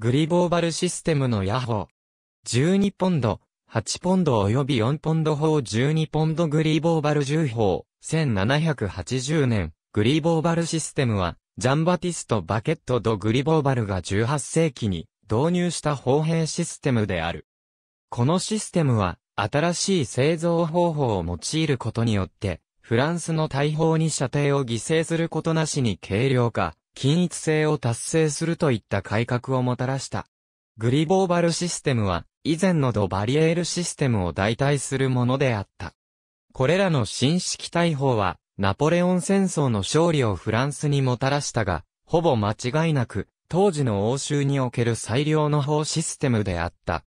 グリボーバルシステムのヤホー。12ポンド、8ポンド及び4ポンド砲12ポンドグリボーバル銃砲。1780年、グリボーバルシステムは、ジャンバティスト・バケット・ド・グリボーバルが18世紀に導入した砲兵システムである。このシステムは、新しい製造方法を用いることによって、フランスの大砲に射程を犠牲することなしに軽量化、均一性を達成するといった改革をもたらした。グリボーバルシステムは、以前のド・バリエールシステムを代替するものであった。これらの新式大砲は、ナポレオン戦争の勝利をフランスにもたらしたが、ほぼ間違いなく、当時の欧州における最良の砲システムであった。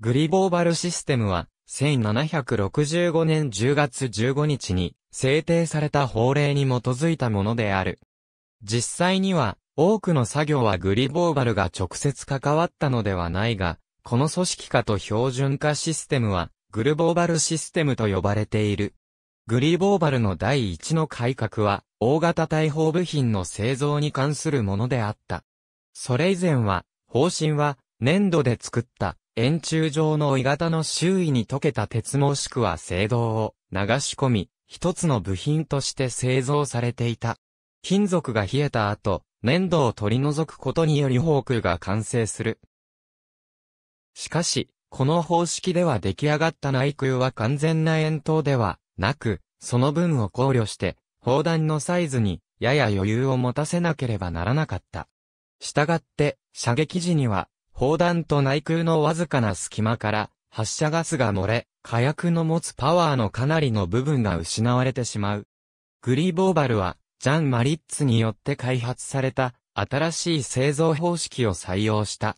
グリボーバルシステムは、1765年10月15日に制定された法令に基づいたものである。実際には、多くの作業はグリボーバルが直接関わったのではないが、この組織化と標準化システムは、グリボーバルシステムと呼ばれている。グリボーバルの第一の改革は、大型大砲部品の製造に関するものであった。それ以前は、方針は、粘土で作った、円柱状の鋳型の周囲に溶けた鉄もしくは青銅を流し込み、一つの部品として製造されていた。金属が冷えた後、粘土を取り除くことにより砲空が完成する。しかし、この方式では出来上がった内空は完全な円筒では、なく、その分を考慮して、砲弾のサイズに、やや余裕を持たせなければならなかった。したがって、射撃時には、砲弾と内空のわずかな隙間から、発射ガスが漏れ、火薬の持つパワーのかなりの部分が失われてしまう。グリボーバルは、ジャン・マリッツによって開発された、新しい製造方式を採用した。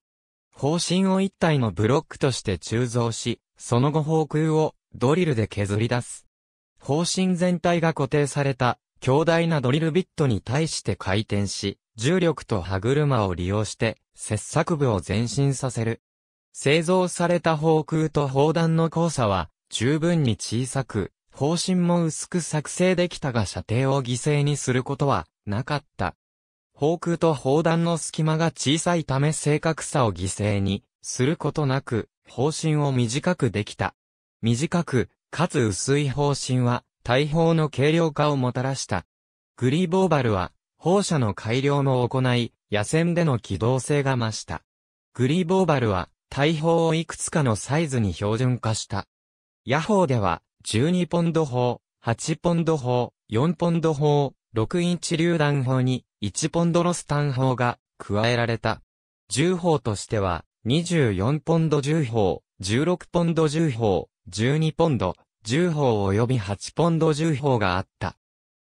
砲身を一体のブロックとして鋳造し、その後砲空を、ドリルで削り出す。砲身全体が固定された強大なドリルビットに対して回転し、重力と歯車を利用して切削部を前進させる。製造された砲空と砲弾の交差は十分に小さく、砲身も薄く作成できたが射程を犠牲にすることはなかった。砲空と砲弾の隙間が小さいため正確さを犠牲にすることなく、砲身を短くできた。短く、かつ薄い砲身は大砲の軽量化をもたらした。グリボーバルは砲車の改良も行い、野戦での機動性が増した。グリボーバルは大砲をいくつかのサイズに標準化した。ヤホーでは12ポンド砲、8ポンド砲、4ポンド砲、6インチ榴弾砲に1ポンドロスタン砲が加えられた。銃砲としては24ポンド銃砲、16ポンド銃砲、12ポンド、10砲及び8ポンド10砲があった。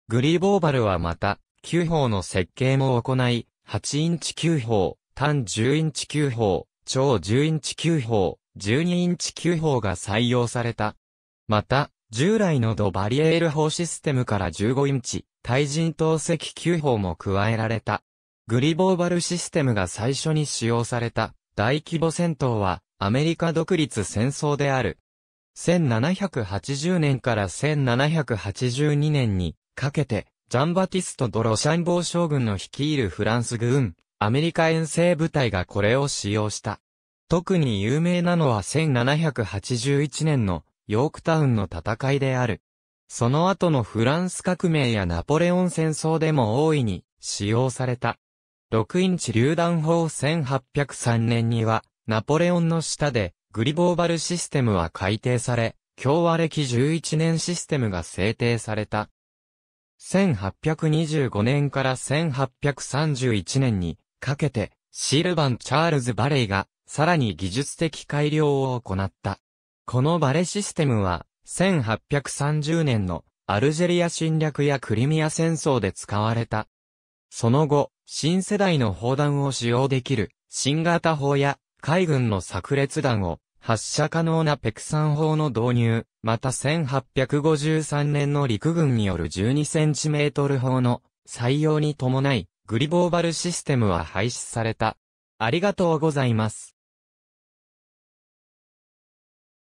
グリボーバルはまた、9砲の設計も行い、8インチ9砲、単10インチ9砲、長10インチ9砲、12インチ9砲が採用された。また、従来のド・バリエール砲システムから15インチ、対人投石9砲も加えられた。グリボーバルシステムが最初に使用された、大規模戦闘は、アメリカ独立戦争である。1780年から1782年にかけて、ジャンバティスト・ド・ロシャンボー将軍の率いるフランス軍、アメリカ遠征部隊がこれを使用した。特に有名なのは1781年のヨークタウンの戦いである。その後のフランス革命やナポレオン戦争でも大いに使用された。6インチ榴弾砲1803年には、ナポレオンの下で、グリボーバルシステムは改定され、共和暦11年システムが制定された。1825年から1831年にかけて、シルバン・チャールズ・バレイがさらに技術的改良を行った。このバレシステムは、1830年のアルジェリア侵略やクリミア戦争で使われた。その後、新世代の砲弾を使用できる新型砲や海軍の炸裂弾を発射可能なペクサン砲の導入、また1853年の陸軍による12センチメートル砲の採用に伴い、グリボーバルシステムは廃止された。ありがとうございます。